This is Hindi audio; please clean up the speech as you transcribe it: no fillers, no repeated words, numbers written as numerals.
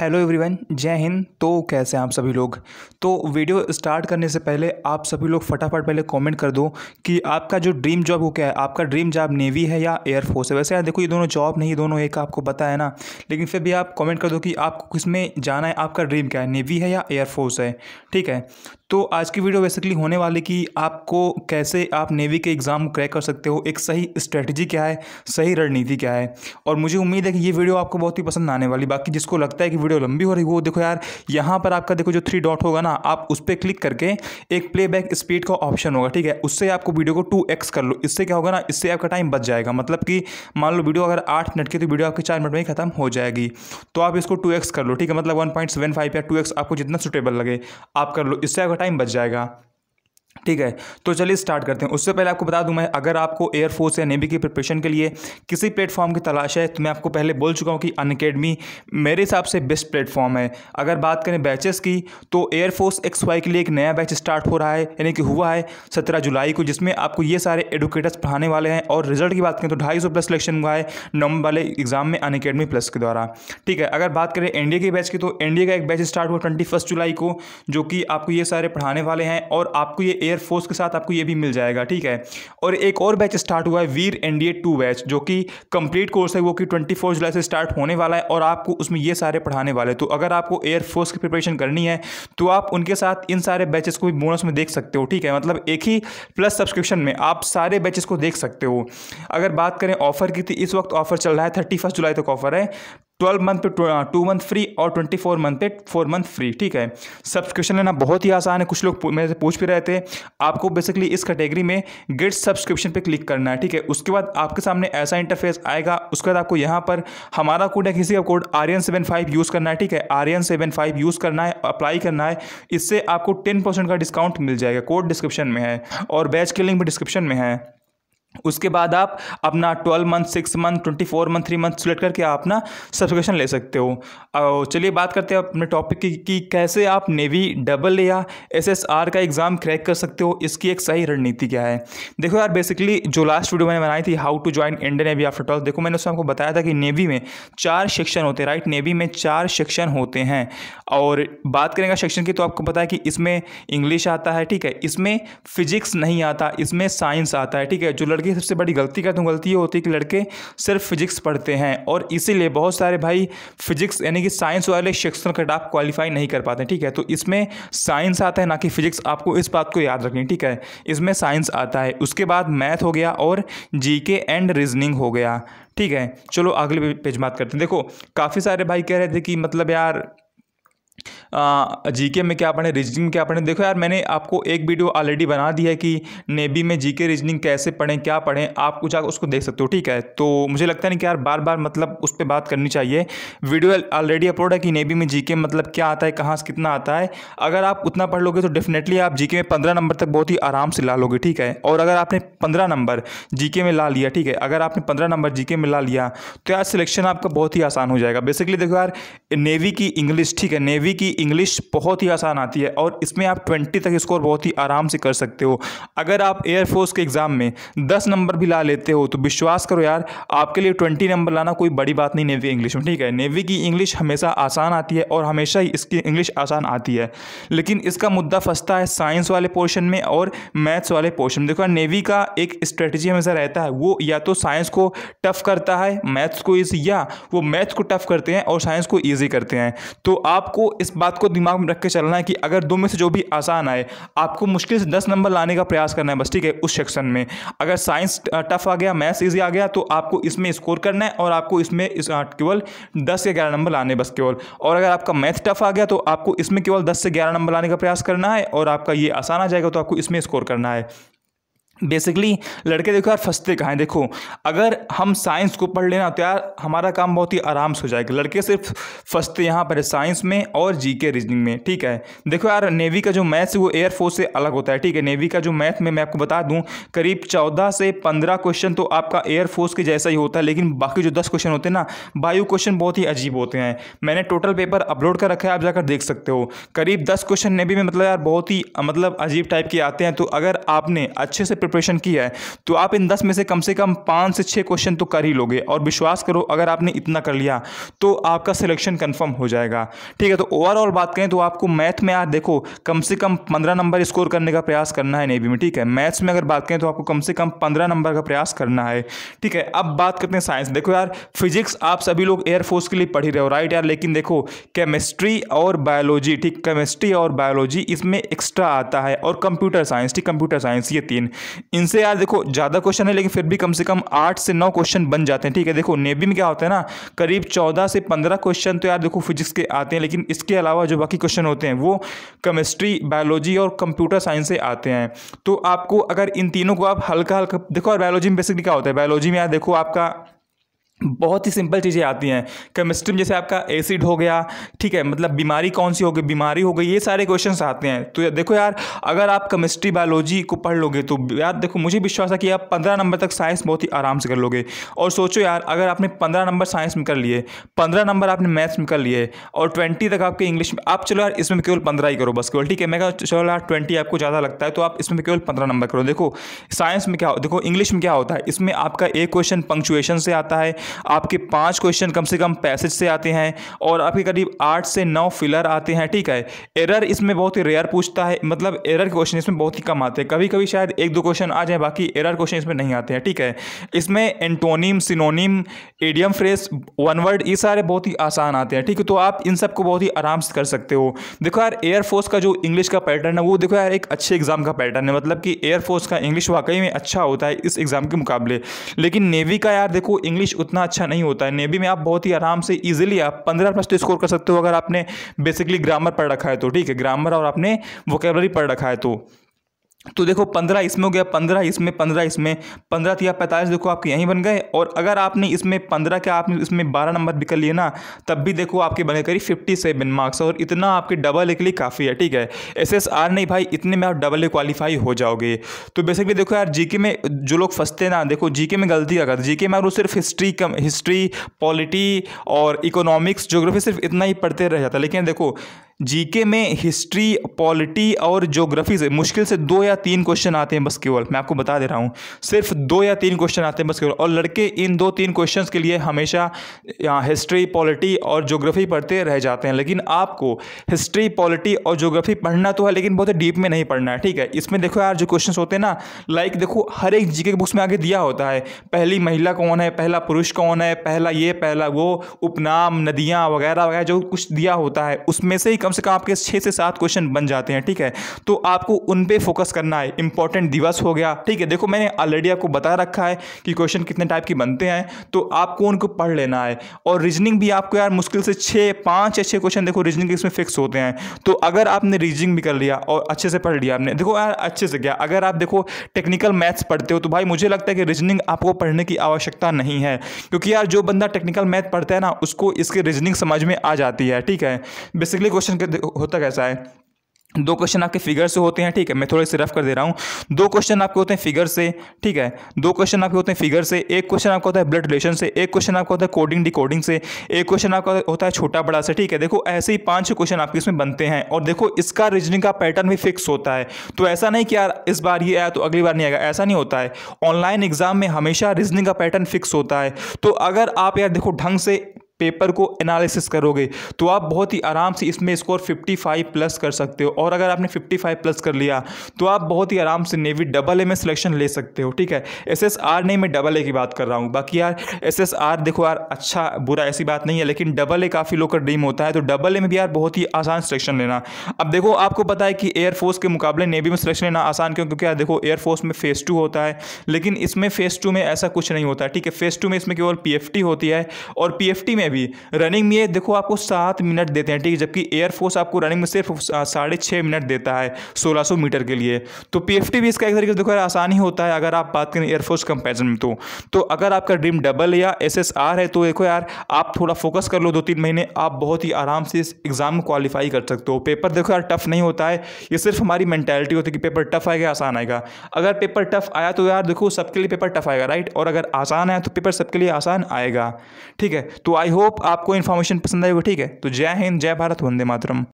हेलो एवरीवन, जय हिंद। तो कैसे हैं आप सभी लोग। तो वीडियो स्टार्ट करने से पहले आप सभी लोग फटाफट पहले कमेंट कर दो कि आपका जो ड्रीम जॉब वो क्या है। आपका ड्रीम जॉब नेवी है या एयरफोर्स है। वैसे यार देखो, ये दोनों जॉब नहीं, दोनों एक आपको पता है ना, लेकिन फिर भी आप कमेंट कर दो कि आपको किस में जाना है, आपका ड्रीम क्या है, नेवी है या एयरफोर्स है। ठीक है, तो आज की वीडियो बेसिकली होने वाली कि आपको कैसे आप नेवी के एग्ज़ाम क्रैक कर सकते हो, एक सही स्ट्रेटजी क्या है, सही रणनीति क्या है। और मुझे उम्मीद है कि ये वीडियो आपको बहुत ही पसंद आने वाली। बाकी जिसको लगता है कि वीडियो लंबी हो रही है, वो देखो यार यहाँ पर आपका देखो जो 3 डॉट होगा ना, आप उस पर क्लिक करके एक प्लेबैक स्पीड का ऑप्शन होगा। ठीक है, उससे आपको वीडियो को 2x कर लो। इससे क्या होगा ना, इससे आपका टाइम बच जाएगा। मतलब कि मान लो वीडियो अगर 8 मिनट की, तो वीडियो आपकी 4 मिनट में ही खत्म हो जाएगी। तो आप इसको 2x कर लो। ठीक है, मतलब 1.75 या 2x आपको जितना सुटेबल लगे आप कर लो, इससे टाइम बच जाएगा। ठीक है, तो चलिए स्टार्ट करते हैं। उससे पहले आपको बता दूं मैं, अगर आपको एयरफोर्स या नेवी की प्रिपरेशन के लिए किसी प्लेटफॉर्म की तलाश है, तो मैं आपको पहले बोल चुका हूं कि अनअकैडमी मेरे हिसाब से बेस्ट प्लेटफॉर्म है। अगर बात करें बैचेस की, तो एयरफोर्स XY के लिए एक नया बैच स्टार्ट हो रहा है, यानी कि हुआ है 17 जुलाई को, जिसमें आपको ये सारे एडुकेटर्स पढ़ाने वाले हैं। और रिजल्ट की बात करें तो 250+ सिलेक्शन हुआ है नवंबर वाले एग्जाम में अनअकैडमी प्लस के द्वारा। ठीक है, अगर बात करें एनडीए के बैच की, तो एनडीए का एक बैच स्टार्ट हुआ 21 जुलाई को, जो कि आपको ये सारे पढ़ाने वाले हैं। और आपको ये एयरफोर्स के साथ आपको ये भी मिल जाएगा। ठीक है, और एक और बैच स्टार्ट हुआ है वीर NDA 2 बैच, जो कि कंप्लीट कोर्स है, वो कि 24 जुलाई से स्टार्ट होने वाला है। और आपको उसमें ये सारे पढ़ाने वाले। तो अगर आपको एयरफोर्स की प्रिपरेशन करनी है, तो आप उनके साथ इन सारे बैचेस को भी बोनस में देख सकते हो। ठीक है, मतलब एक ही प्लस सब्सक्रिप्शन में आप सारे बैचेस को देख सकते हो। अगर बात करें ऑफर की, तो इस वक्त ऑफर चल रहा है, 31 जुलाई तक ऑफर है। 12 मंथ पे 2 मंथ फ्री और 24 मंथ पे 4 मंथ फ्री। ठीक है, सब्सक्रिप्शन लेना बहुत ही आसान है। कुछ लोग मेरे से पूछ भी रहे थे। आपको बेसिकली इस कैटेगरी में गेट सब्सक्रिप्शन पे क्लिक करना है। ठीक है, उसके बाद आपके सामने ऐसा इंटरफेस आएगा। उसके बाद आपको यहाँ पर हमारा कोड है, किसी का कोड ARYAN75 यूज़ करना है। ठीक है, ARYAN75 यूज़ करना है, अप्लाई करना है। इससे आपको 10% का डिस्काउंट मिल जाएगा। कोड डिस्क्रिप्शन में है और बैच के लिंक भी डिस्क्रिप्शन में है। उसके बाद आप अपना 12 month, 6 month, 24 month, 3 month select करके आप अपना सब्सक्रिप्शन ले सकते हो। और चलिए बात करते हैं अपने टॉपिक की कि कैसे आप नेवी AA या SSR का एग्ज़ाम क्रैक कर सकते हो, इसकी एक सही रणनीति क्या है। देखो यार, बेसिकली जो लास्ट वीडियो मैंने बनाई थी, how to join Indian navy after 12, देखो मैंने उसमें आपको बताया था कि नेवी में 4 सेक्शन होते हैं। राइट, नेवी में 4 सेक्शन होते हैं। और बात करेंगे सेक्शन की, तो आपको पता है कि इसमें इंग्लिश आता है। ठीक है, इसमें फिजिक्स नहीं आता, इसमें साइंस आता है। ठीक है, जो लड़के सबसे बड़ी गलती करते हैं, गलती ये होती है कि लड़के सिर्फ फिजिक्स पढ़ते हैं, और इसीलिए बहुत सारे भाई फिजिक्स यानी कि साइंस वाले सेक्शन का आप क्वालिफाई नहीं कर पाते। ठीक है, तो इसमें साइंस आता है, ना कि फिजिक्स। आपको इस बात को याद रखनी। ठीक है, इसमें साइंस आता है। उसके बाद मैथ हो गया और GK एंड रीजनिंग हो गया। ठीक है, चलो अगले पेज बात करते हैं। देखो, काफ़ी सारे भाई कह रहे थे कि मतलब यार GK में क्या पढ़े, रीजनिंग में क्या पढ़े। देखो यार, मैंने आपको एक वीडियो ऑलरेडी बना दी है कि नेवी में GK रीजनिंग कैसे पढ़ें, क्या पढ़ें, आप कुछ उसको देख सकते हो। ठीक है, तो मुझे लगता नहीं कि यार बार बार मतलब उस पर बात करनी चाहिए। वीडियो ऑलरेडी अपलोड है कि नेवी में GK मतलब क्या आता है, कहाँ से कितना आता है। अगर आप उतना पढ़ लोगे तो डेफिनेटली आप GK में 15 नंबर तक बहुत ही आराम से ला लोगे। ठीक है, और अगर आपने 15 नंबर GK में ला लिया, ठीक है, अगर आपने 15 नंबर GK में ला लिया, तो यार सिलेक्शन आपका बहुत ही आसान हो जाएगा। बेसिकली देखो यार, नेवी की इंग्लिश, ठीक है, नेवी की इंग्लिश बहुत ही आसान आती है, और इसमें आप 20 तक स्कोर बहुत ही आराम से कर सकते हो। अगर आप एयरफोर्स के एग्ज़ाम में 10 नंबर भी ला लेते हो, तो विश्वास करो यार, आपके लिए 20 नंबर लाना कोई बड़ी बात नहीं नेवी इंग्लिश में। ठीक है, नेवी की इंग्लिश हमेशा आसान आती है, और हमेशा ही इसकी इंग्लिश आसान आती है। लेकिन इसका मुद्दा फंसता है साइंस वाले पोर्शन में और मैथ्स वाले पोर्शन में। देखो यार, नेवी का एक स्ट्रेटजी हमेशा रहता है, वो या तो साइंस को टफ करता है, मैथ्स को ईजी, या वो मैथ्स को टफ करते हैं और साइंस को ईजी करते हैं। तो आपको इस बात को दिमाग में रख के चलना है कि अगर 2 में से जो भी आसान आए, आपको मुश्किल से 10 नंबर लाने का प्रयास करना है बस। ठीक है, उस सेक्शन में अगर साइंस टफ आ गया, मैथ्स ईजी आ गया, तो आपको इसमें स्कोर करना है, और आपको इसमें केवल 10 से 11 नंबर लाने बस केवल। और अगर आपका मैथ टफ आ गया, तो आपको इसमें केवल 10 से 11 नंबर लाने का प्रयास करना है, और आपका ये आसान आ जाएगा, तो आपको इसमें स्कोर करना है। बेसिकली लड़के देखो यार फंसते कहाँ हैं। देखो, अगर हम साइंस को पढ़ लेना, तो यार हमारा काम बहुत ही आराम से हो जाएगा। लड़के सिर्फ फंसते यहाँ पर साइंस में और GK रीजनिंग में। ठीक है, देखो यार, नेवी का जो मैथ्स है वो एयरफोर्स से अलग होता है। ठीक है, नेवी का जो मैथ में मैं आपको बता दूँ, करीब 14 से 15 क्वेश्चन तो आपका एयरफोर्स के जैसा ही होता है, लेकिन बाकी जो 10 क्वेश्चन होते हैं ना भाई, वो क्वेश्चन बहुत ही अजीब होते हैं। मैंने टोटल पेपर अपलोड कर रखा है, आप जाकर देख सकते हो। करीब 10 क्वेश्चन नेवी में मतलब यार बहुत ही मतलब अजीब टाइप के आते हैं। तो अगर आपने अच्छे से प्रिपरेशन किया है तो आप इन 10 में से कम 5 से 6 क्वेश्चन तो कर ही लोगे। और विश्वास करो अगर आपने इतना कर लिया तो आपका सिलेक्शन कंफर्म हो जाएगा। ठीक है, तो ओवरऑल बात करें तो आपको मैथ में आज देखो कम से कम 15 नंबर स्कोर करने का प्रयास करना है नेवी में। ठीक है, मैथ्स में अगर बात करें तो आपको कम से कम 15 नंबर का प्रयास करना है। ठीक है, अब बात करते हैं साइंस। देखो यार फिजिक्स आप सभी लोग एयरफोर्स के लिए पढ़ ही रहे हो, राइट यार, लेकिन देखो केमिस्ट्री और बायोलॉजी, ठीक, केमिस्ट्री और बायोलॉजी इसमें एक्स्ट्रा आता है, और कंप्यूटर साइंस, ठीक, कंप्यूटर साइंस, ये 3, इनसे यार देखो ज़्यादा क्वेश्चन है लेकिन फिर भी कम से कम 8 से 9 क्वेश्चन बन जाते हैं। ठीक है, देखो नेवी में क्या होता है ना करीब 14 से 15 क्वेश्चन तो यार देखो फिजिक्स के आते हैं, लेकिन इसके अलावा जो बाकी क्वेश्चन होते हैं वो केमिस्ट्री, बायोलॉजी और कंप्यूटर साइंस से आते हैं। तो आपको अगर इन तीनों को आप हल्का हल्का देखो, और बायोलॉजी में बेसिकली क्या होता है, बायोलॉजी में यार देखो आपका बहुत ही सिंपल चीज़ें आती हैं। केमिस्ट्री में जैसे आपका एसिड हो गया, ठीक है, मतलब बीमारी कौन सी हो गई, बीमारी हो गई, ये सारे क्वेश्चंस आते हैं। तो देखो यार अगर आप केमिस्ट्री बायोलॉजी को पढ़ लोगे तो यार देखो मुझे विश्वास है कि आप 15 नंबर तक साइंस बहुत ही आराम से कर लोगे। और सोचो यार अगर आपने 15 नंबर साइंस में कर लिए, 15 नंबर आपने मैथ्स में कर लिए, और 20 तक आपके इंग्लिश में, आप चलो यार इसमें केवल 15 ही करो बस केवल। ठीक है, मैं कहता चलो यार 20 आपको ज़्यादा लगता है तो आप इसमें केवल 15 नंबर करो। देखो साइंस में क्या, देखो इंग्लिश में क्या होता है, इसमें आपका एक क्वेश्चन पंक्चुएशन से आता है, आपके 5 क्वेश्चन कम से कम पैसेज से आते हैं, और आपके करीब 8 से 9 फिलर आते हैं। ठीक है, एरर इसमें बहुत ही रेयर पूछता है, मतलब एरर क्वेश्चन इसमें बहुत ही कम आते हैं, कभी कभी शायद 1-2 क्वेश्चन आ जाए, बाकी एरर क्वेश्चन इसमें नहीं आते हैं। ठीक है, इसमें antonym, synonym, idiom phrase, one word, ये सारे बहुत ही आसान आते हैं। ठीक है, तो आप इन सबको बहुत ही आराम से कर सकते हो। देखो यार एयरफोर्स का जो इंग्लिश का पैटर्न है वो देखो यार एक अच्छे एग्जाम का पैटर्न है, मतलब कि एयरफोर्स का इंग्लिश वाकई में अच्छा होता है इस एग्जाम के मुकाबले। लेकिन नेवी का यार देखो इंग्लिश उतना अच्छा नहीं होता है। नेवी में आप बहुत ही आराम से इजीली आप 15+ तो स्कोर कर सकते हो अगर आपने बेसिकली ग्रामर पढ़ रखा है तो। ठीक है, ग्रामर और आपने वोकेबलरी पढ़ रखा है तो देखो 15 इसमें हो गया, 15 इसमें, 15 इसमें, 15 या 45 देखो आपके यहीं बन गए। और अगर आपने इसमें 15 के आपने इसमें 12 नंबर भी कर लिए ना तब भी देखो आपके बने करीब 57 मार्क्स, और इतना आपके डबल ए के लिए काफ़ी है। ठीक है, एसएसआर नहीं भाई, इतने में आप डबल ए क्वालिफाई हो जाओगे। तो बेसिकली देखो यार जीके में जो लोग फंसते ना, देखो जीके में गलती क्या करते, जीके में वो सिर्फ हिस्ट्री, पॉलिटी और इकोनॉमिक्स, ज्योग्राफी, सिर्फ इतना ही पढ़ते रह जाता। लेकिन देखो जीके में हिस्ट्री, पॉलिटी और ज्योग्राफी से मुश्किल से 2 या 3 क्वेश्चन आते हैं बस केवल, मैं आपको बता दे रहा हूँ, सिर्फ 2 या 3 क्वेश्चन आते हैं बस केवल। और लड़के इन 2-3 क्वेश्चन के लिए हमेशा हिस्ट्री, पॉलिटी और ज्योग्राफी पढ़ते रह जाते हैं। लेकिन आपको हिस्ट्री, पॉलिटी और ज्योग्राफी पढ़ना तो है लेकिन बहुत डीप में नहीं पढ़ना है। ठीक है, इसमें देखो यार जो क्वेश्चन होते हैं ना, लाइक देखो हर एक जीके बुक्स में आगे दिया होता है पहली महिला कौन है, पहला पुरुष कौन है, पहला ये, पहला वो, उपनाम, नदियाँ वगैरह वगैरह जो कुछ दिया होता है उसमें से ही कम से कम आपके 6 से 7 क्वेश्चन बन जाते हैं। ठीक है, तो आपको उन पे फोकस करना है। इंपॉर्टेंट दिवस हो गया, ठीक है, देखो मैंने ऑलरेडी आपको बता रखा है कि क्वेश्चन कितने टाइप के बनते हैं तो आपको उनको पढ़ लेना है। और रीजनिंग भी आपको यार मुश्किल से 5 या 6 क्वेश्चन देखो रीजनिंग इसमें फिक्स होते हैं। तो अगर आपने रीजनिंग भी कर लिया और अच्छे से पढ़ लिया आपने, देखो यार अच्छे से क्या, अगर आप देखो टेक्निकल मैथ्स पढ़ते हो तो भाई मुझे लगता है कि रीजनिंग आपको पढ़ने की आवश्यकता नहीं है, क्योंकि यार जो बंदा टेक्निकल मैथ पढ़ता है ना उसको इसके रीजनिंग समझ में आ जाती है। ठीक है, बेसिकली होता कैसा है, 2 क्वेश्चन आपके फिगर से होते हैं। ठीक है, मैं थोड़े से रफ कर दे रहा हूँ, 2 क्वेश्चन आपके होते हैं फिगर से। ठीक है, 2 क्वेश्चन आपके होते हैं फिगर से, 1 क्वेश्चन आपका होता है ब्लड रिलेशन से, 1 क्वेश्चन आपका होता है कोडिंग डिकोडिंग से, 1 क्वेश्चन आपका होता है छोटा बड़ा से। ठीक है, देखो ऐसे ही 5 क्वेश्चन आपके इसमें बनते हैं। और देखो इसका रीजनिंग का पैटर्न भी फिक्स होता है, तो ऐसा नहीं कि यार इस बार ये आया तो अगली बार नहीं आएगा, ऐसा नहीं होता है। ऑनलाइन एग्जाम में हमेशा रीजनिंग का पैटर्न फिक्स होता है, तो अगर आप यार देखो ढंग से पेपर को एनालिसिस करोगे तो आप बहुत ही आराम से इसमें स्कोर 55+ कर सकते हो। और अगर आपने 55+ कर लिया तो आप बहुत ही आराम से नेवी AA में सिलेक्शन ले सकते हो। ठीक है, एसएसआर नहीं, मैं AA की बात कर रहा हूँ, बाकी यार एसएसआर देखो यार अच्छा बुरा ऐसी बात नहीं है, लेकिन AA काफ़ी लोग का ड्रीम होता है, तो AA में भी यार बहुत ही आसान सिलेक्शन लेना। अब देखो आपको पता है कि एयरफोर्स के मुकाबले नेवी में सिलेक्शन लेना आसान क्यों, क्योंकि यार देखो एयरफोर्स में फेज़ 2 होता है, लेकिन इसमें फेज़ 2 में ऐसा कुछ नहीं होता है। ठीक है, फेज़ 2 में इसमें केवल PFT होती है, और PFT में भी रनिंग में देखो आपको 7 मिनट देते हैं। ठीक है, जबकि एयरफोर्स आपको रनिंग में सिर्फ 6.5 मिनट देता है 1600 मीटर के लिए। तो PFT भी इसका एक तरीके से देखो यार आसान ही होता है अगर आप बात करें एयरफोर्स कंपैरिजन में। तो अगर आपका ड्रीम डबल या SSR है तो देखो यार आप थोड़ा फोकस कर लो, 2-3 महीने आप बहुत ही आराम से इस एग्जाम में क्वालिफाई कर सकते हो। पेपर देखो यार टफ नहीं होता है, ये सिर्फ हमारी मेंटालिटी होती है कि पेपर टफ आएगा आसान आएगा। अगर पेपर टफ आया तो यार देखो सबके लिए पेपर टफ आएगा, राइट, और अगर आसान आया तो पेपर सबके लिए आसान आएगा। ठीक है, तो आई होप आपको इन्फॉर्मेशन पसंद आई हो। ठीक है, तो जय हिंद, जय भारत, वंदे मातरम।